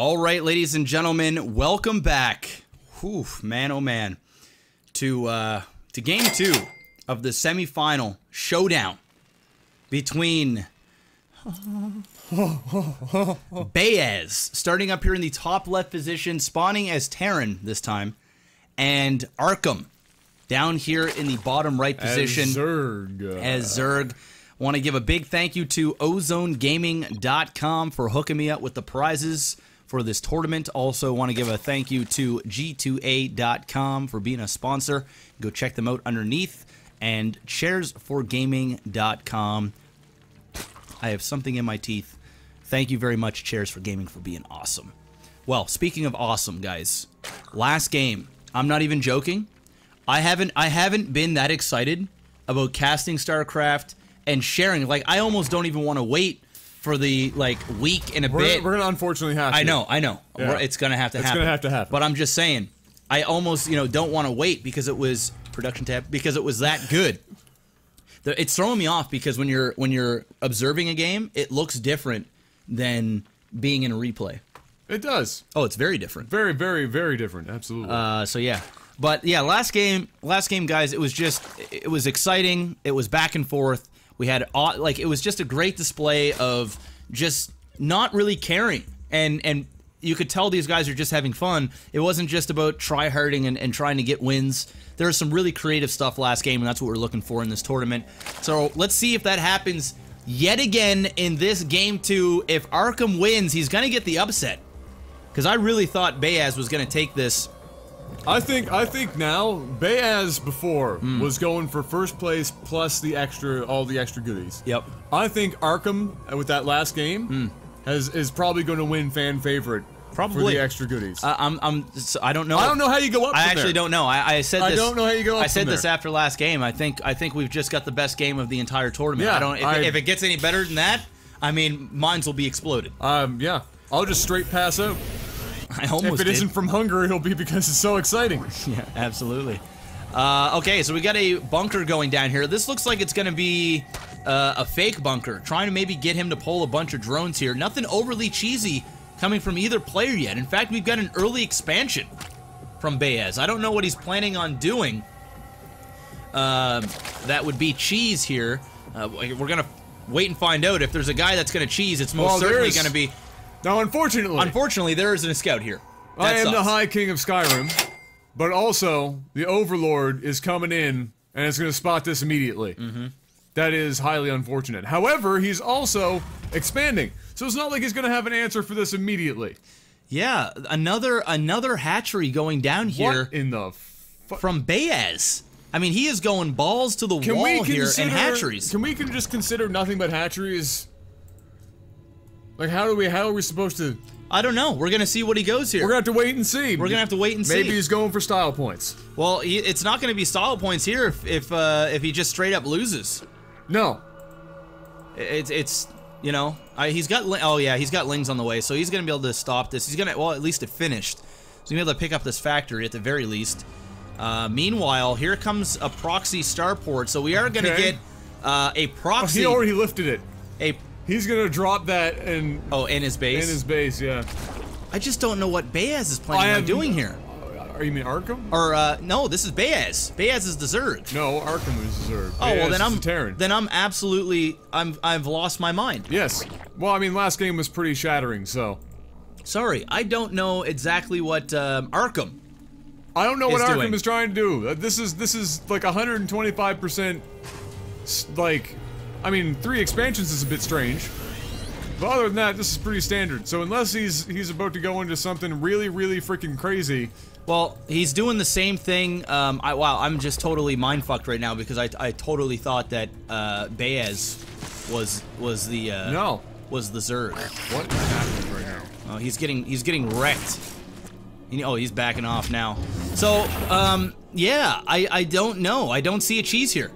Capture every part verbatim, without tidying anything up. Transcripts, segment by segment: All right, ladies and gentlemen, welcome back. Whew, man, oh man, to uh, to game two of the semifinal showdown between Bayez, starting up here in the top left position, spawning as Terran this time, and Arkham down here in the bottom right position as Zerg. As Zerg. Want to give a big thank you to Ozone Gaming dot com for hooking me up with the prizes for this tournament. Also want to give a thank you to G two A dot com for being a sponsor. Go check them out underneath. And chairs for gaming dot com. I have something in my teeth. Thank you very much, Chairs for Gaming, for being awesome. Well, speaking of awesome, guys, last game, I'm not even joking. I haven't I haven't been that excited about casting StarCraft and sharing. Like, I almost don't even want to wait for the, like, week and a we're, bit. We're going to unfortunately have to. I know, I know. Yeah. We're, it's going to have to it's happen. It's going to have to happen. But I'm just saying, I almost, you know, don't want to wait because it was, production tab, because it was that good. The, it's throwing me off because when you're, when you're observing a game, it looks different than being in a replay. It does. Oh, it's very different. Very, very, very different. Absolutely. Uh, so, yeah. But, yeah, last game, last game, guys, it was just, it was exciting. It was back and forth. We had, like, it was just a great display of just not really caring. And and you could tell these guys are just having fun. It wasn't just about try-harding and, and trying to get wins. There was some really creative stuff last game, and that's what we're looking for in this tournament. So let's see if that happens yet again in this game two. If Arkham wins, he's going to get the upset. Because I really thought Bayez was going to take this. I think I think now Bayez before mm. was going for first place plus the extra all the extra goodies. Yep. I think Arkham with that last game mm. has is probably going to win fan favorite. Probably for the extra goodies. Uh, I'm I'm I don't know. I don't know how you go up. I from actually there. don't know. I, I said this, I don't know how you go up. I said from this there. after last game. I think I think we've just got the best game of the entire tournament. Yeah, I don't. If, I, if it gets any better than that, I mean, mines will be exploded. Um. Yeah. I'll just straight pass out. I almost If it did. isn't from hunger, it'll be because it's so exciting. Yeah, absolutely. Uh, okay, so we got a bunker going down here. This looks like it's going to be uh, a fake bunker, trying to maybe get him to pull a bunch of drones here. Nothing overly cheesy coming from either player yet. In fact, we've got an early expansion from Bayez. I don't know what he's planning on doing. Uh, that would be cheese here. Uh, we're going to wait and find out. If there's a guy that's going to cheese, it's most well, certainly going to be... Now, unfortunately... Unfortunately, there isn't a scout here. That I am sucks. the High King of Skyrim, but also, the Overlord is coming in, and it's going to spot this immediately. Mm-hmm. That is highly unfortunate. However, he's also expanding, so it's not like he's going to have an answer for this immediately. Yeah, another another hatchery going down here. What in the... From Bayez. I mean, he is going balls to the can wall here in hatcheries. Can we can just consider nothing but hatcheries... Like, how do we, how are we supposed to... I don't know. We're going to see what he goes here. We're going to have to wait and see. We're going to have to wait and see. Maybe he's going for style points. Well, he, it's not going to be style points here if if, uh, if he just straight up loses. No. It's, it's you know, I, he's got... Oh, yeah, he's got Lings on the way, so he's going to be able to stop this. He's going to... Well, at least it finished. So he's going to be able to pick up this factory at the very least. Uh, meanwhile, here comes a proxy starport, so we are going to okay. get uh, a proxy... Oh, he already lifted it. A He's gonna drop that and oh, in his base. In his base, yeah. I just don't know what Bayez is planning on doing here. Are you mean Arkham? Or uh, no, this is Bayez. Bayez is the Zerg. No, Arkham is the Zerg. Oh well, then I'm Terran. Then I'm absolutely I'm I've lost my mind. Yes. Well, I mean, last game was pretty shattering, so. Sorry, I don't know exactly what um, Arkham. I don't know what Arkham is trying to do. This is this is like one hundred twenty-five percent, like. I mean, three expansions is a bit strange, but other than that, this is pretty standard. So unless he's he's about to go into something really, really freaking crazy. Well, he's doing the same thing. Um, I, wow, I'm just totally mindfucked right now because I, I totally thought that uh, Bayez was was the uh, no was the Zerg. What is happening right now? Oh, he's getting he's getting wrecked. He, oh, he's backing off now. So um, yeah, I I don't know. I don't see a cheese here.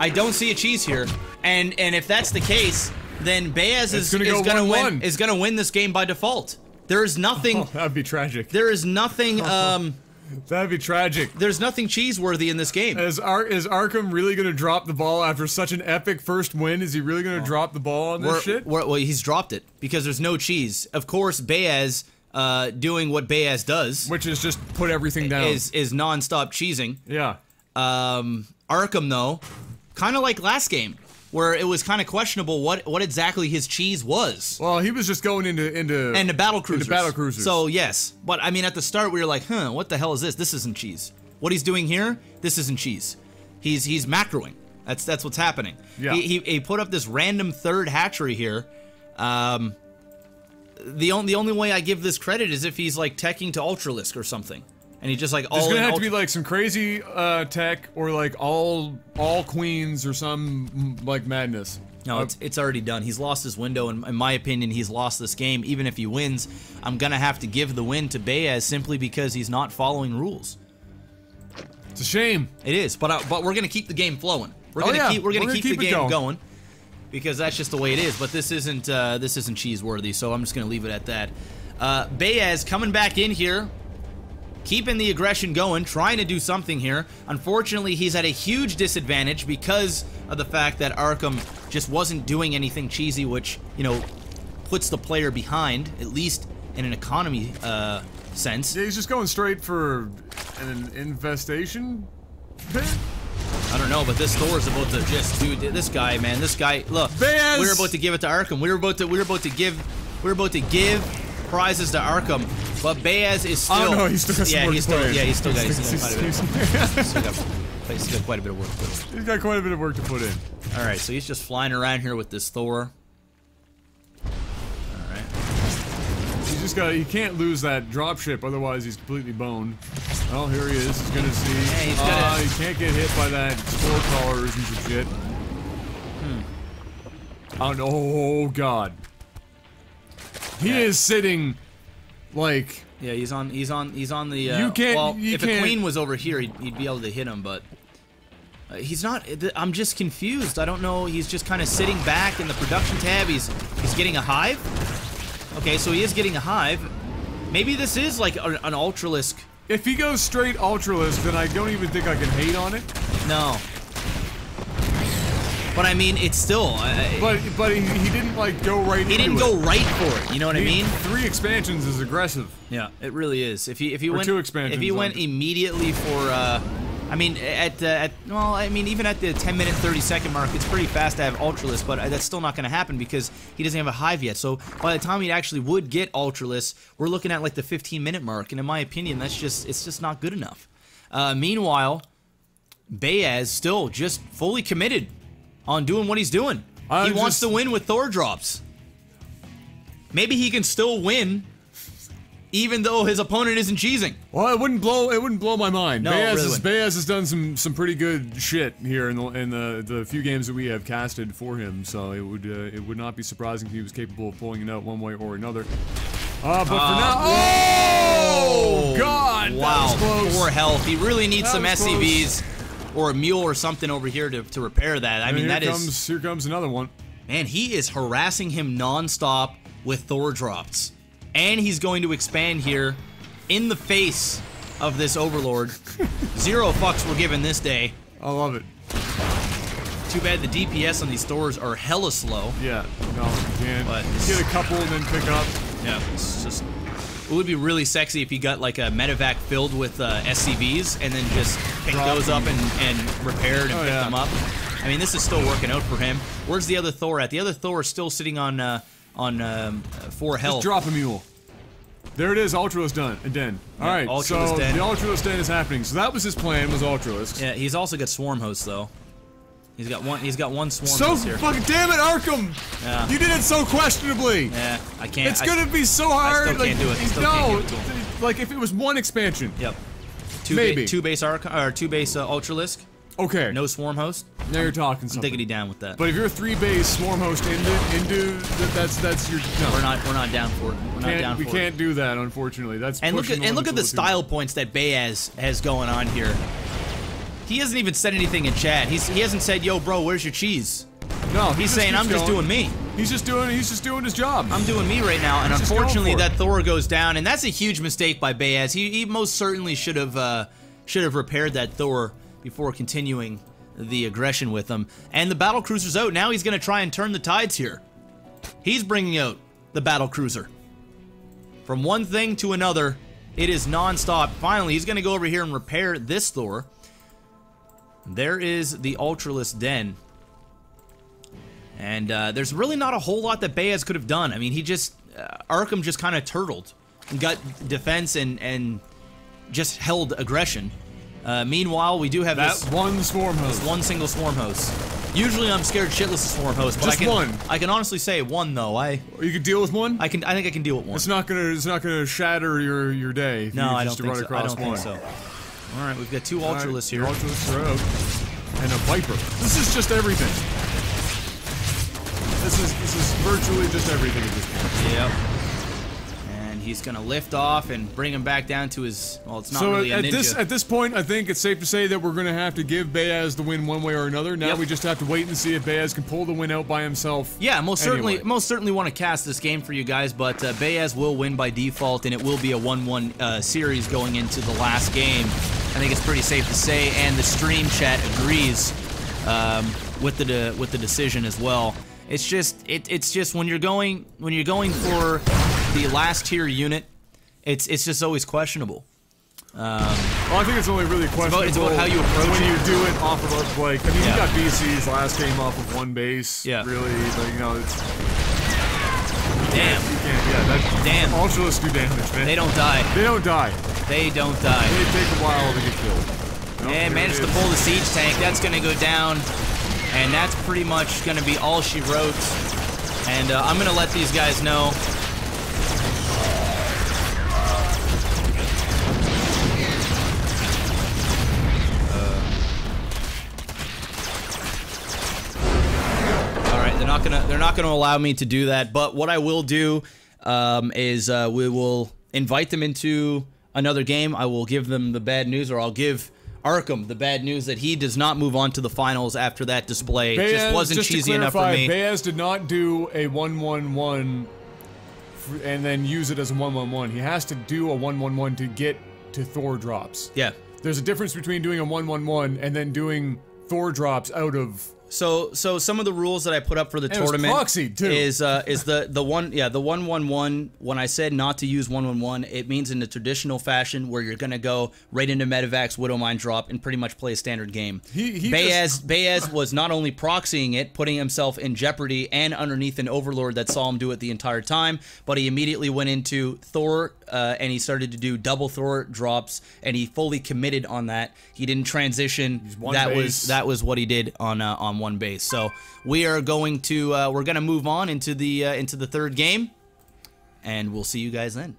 I don't see a cheese here, and and if that's the case, then Bayez is gonna, go is gonna one, win one. is gonna win this game by default. There is nothing. Oh, that'd be tragic. There is nothing. Um, That'd be tragic. There's nothing cheeseworthy in this game. Is, Ar is Arkham really going to drop the ball after such an epic first win? Is he really going to oh. drop the ball on we're, this shit? Well, he's dropped it because there's no cheese. Of course, Bayez uh, doing what Bayez does, which is just put everything down, is is nonstop cheesing. Yeah. Um, Arkham though, kind of like last game, where it was kind of questionable what what exactly his cheese was. Well, he was just going into into and the battle cruisers. Into battle cruisers. So yes, but I mean, at the start we were like, huh, what the hell is this? This isn't cheese. What he's doing here, this isn't cheese. He's he's macroing. That's that's what's happening. Yeah. He he, he put up this random third hatchery here. Um, the only the only way I give this credit is if he's like teching to Ultralisk or something. And he just like all. There's gonna have to be like some crazy uh, tech, or like all all queens, or some like madness. No, uh, it's it's already done. He's lost his window, and in my opinion, he's lost this game. Even if he wins, I'm gonna have to give the win to Bayez simply because he's not following rules. It's a shame. It is, but I, but we're gonna keep the game flowing. We're gonna oh, yeah. keep we're gonna, we're gonna keep, keep the game going. going because that's just the way it is. But this isn't uh, this isn't cheeseworthy, so I'm just gonna leave it at that. Uh, Bayez coming back in here. Keeping the aggression going, trying to do something here. Unfortunately, he's at a huge disadvantage because of the fact that Arkham just wasn't doing anything cheesy, which, you know, puts the player behind, at least in an economy uh, sense. Yeah, he's just going straight for an infestation pit? I don't know, but this Thor is about to just do this guy, man. This guy, look, Bayez! We were about to give it to Arkham. We were about to, we were about to give, we were about to give prizes to Arkham. But Bayez is still. Oh no, he's still got yeah, some work he's still, yeah, he's still got. He's still got, he's still got, he's still got, he's still got quite a bit of work. To he's got quite a bit of work to put in. All right, so he's just flying around here with this Thor. All right. He's just got. He can't lose that dropship, otherwise he's completely boned. Oh, here he is. He's gonna see. Yeah, he's gonna, uh, he can't get hit by that spore collars and some shit. Hmm. Oh no! Oh god. He yeah. is sitting. Like yeah, he's on, he's on, he's on the. Uh, you can't. Well, you if can't. a queen was over here, he'd, he'd be able to hit him, but uh, he's not. I'm just confused. I don't know. He's just kind of sitting back in the production tab. He's he's getting a hive. Okay, so he is getting a hive. Maybe this is like a, an Ultralisk. If he goes straight Ultralisk, then I don't even think I can hate on it. No. But I mean, it's still. Uh, but but he, he didn't like go right. He didn't go it. right for it. You know what he, I mean? Three expansions is aggressive. Yeah, it really is. If he if he or went two expansions if he went it. immediately for, uh, I mean at uh, at well I mean even at the ten minute thirty second mark, it's pretty fast to have Ultralisk, but that's still not going to happen because he doesn't have a hive yet. So by the time he actually would get Ultralisk, we're looking at like the fifteen minute mark, and in my opinion, that's just it's just not good enough. Uh, meanwhile, Bayez still just fully committed. On doing what he's doing. I'm he wants just... to win with Thor drops. Maybe he can still win, even though his opponent isn't cheesing. Well, it wouldn't blow. It wouldn't blow my mind. No, Bayez, really Bayez has done some some pretty good shit here in the in the, the few games that we have casted for him. So it would uh, it would not be surprising if he was capable of pulling it out one way or another. Uh, but uh, for now, oh god, wow, that was close. Poor health. He really needs that some S C Vs. Close. Or a mule or something over here to, to repair that. I and mean, that comes, is... Here comes another one. Man, he is harassing him non-stop with Thor drops. And he's going to expand here in the face of this Overlord. Zero fucks were given this day. I love it. Too bad the D P S on these Thors are hella slow. Yeah, no, you can't. But get a couple and then pick up. Yeah, it's just... It would be really sexy if he got like a medevac filled with uh, S C Vs and then just picked those up and, and repaired and oh, picked yeah. them up. I mean, this is still working out for him. Where's the other Thor at? The other Thor is still sitting on uh, on um, four health. Just drop a mule. There it is. Ultralisk done. And den. All yeah, right. So den. the Ultralisk den is happening. So that was his plan. Was Ultralisk. Yeah. He's also got Swarm Host though. He's got one. He's got one Swarm so Host here. So fucking damn it, Arkham! Yeah. You did it so questionably. Yeah, I can't. It's I, gonna be so hard. I still like, can't do it. Still no, can't do it like if it was one expansion. Yep. Two maybe. Ba two base Arkham or two base uh, Ultralisk. Okay. No Swarm Host. Now I'm, you're talking something. Diggity down with that. But if you're a three base Swarm Host into into that's that's your. No. We're not we're not down for it. We're not down for it. We can't do that, unfortunately. That's and look at and look at the style points that Bayez has going on here. He hasn't even said anything in chat. He's, he hasn't said, yo, bro, where's your cheese? No, he's saying, I'm just doing me. He's just doing he's just doing his job. I'm doing me right now, and he's unfortunately that Thor goes down, and that's a huge mistake by Bayez. He, he most certainly should have uh, should have repaired that Thor before continuing the aggression with him. And the battle cruiser's out. Now he's going to try and turn the tides here. He's bringing out the battle cruiser. From one thing to another, it is non-stop. Finally, he's going to go over here and repair this Thor. There is the Ultralisk Den. And uh, there's really not a whole lot that Bayez could have done. I mean, he just... Uh, Arkham just kind of turtled. And got defense and, and just held aggression. Uh, meanwhile, we do have that this... one Swarm Host. This one single Swarm Host. Usually I'm scared shitless of Swarm Host, but just I can, one. I can honestly say one, though. I... You can deal with one? I can. I think I can deal with one. It's not gonna, it's not gonna shatter your, your day if no, you I just don't, think so. I don't think so. Alright, we've got two Ultralists here. Ultralists are out. And a Viper. This is just everything. This is, this is virtually just everything at this point. Yep. And he's gonna lift off and bring him back down to his, well, it's not so really at, a ninja. This, at this point, I think it's safe to say that we're gonna have to give Bayez the win one way or another. Now yep. we just have to wait and see if Bayez can pull the win out by himself. Yeah, most certainly anyway. most certainly want to cast this game for you guys, but uh, Bayez will win by default, and it will be a one one uh, series going into the last game. I think it's pretty safe to say, and the stream chat agrees um, with the de with the decision as well. It's just it, it's just when you're going when you're going for the last tier unit, it's it's just always questionable. Um, well, I think it's only really questionable. It's about, it's about how you approach when it. When you do it off of like I mean, yeah. you got B C's last game off of one base. Yeah. Really, like, you know, it's damn. You can't, yeah, that, damn. Ultralists do damage, man. They don't die. They don't die. They don't die. They take a while to get killed. Nope, and managed to pull the siege tank. That's gonna go down. And that's pretty much going to be all she wrote. And uh, I'm going to let these guys know. Uh. All right, they're not going to they're not going to allow me to do that. But what I will do um, is uh, we will invite them into another game. I will give them the bad news, or I'll give Arkham the bad news that he does not move on to the finals after that display. Bayez, it just wasn't just cheesy to clarify, enough for me. Bayez did not do a one one one and then use it as a one one one. He has to do a one one one to get to Thor drops. Yeah. There's a difference between doing a one one one and then doing Thor drops out of... So, so some of the rules that I put up for the and tournament proxy too. is uh, is the the one yeah the one one one. When I said not to use one one one, it means in the traditional fashion where you're gonna go right into Medivac's Widowmine drop and pretty much play a standard game. He, he Bayez just... Bayez was not only proxying it, putting himself in jeopardy and underneath an overlord that saw him do it the entire time, but he immediately went into Thor uh, and he started to do double Thor drops and he fully committed on that. He didn't transition. That base. was that was what he did on uh, on. one base. So we are going to uh, we're going to move on into the uh, into the third game, and we'll see you guys then.